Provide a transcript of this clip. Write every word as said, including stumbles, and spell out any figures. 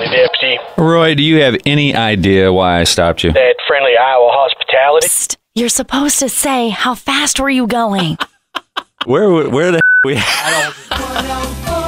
Howdy, Deputy. Roy, do you have any idea why I stopped you? That friendly Iowa hospitality. Psst, you're supposed to say, how fast were you going? where, where the heck we?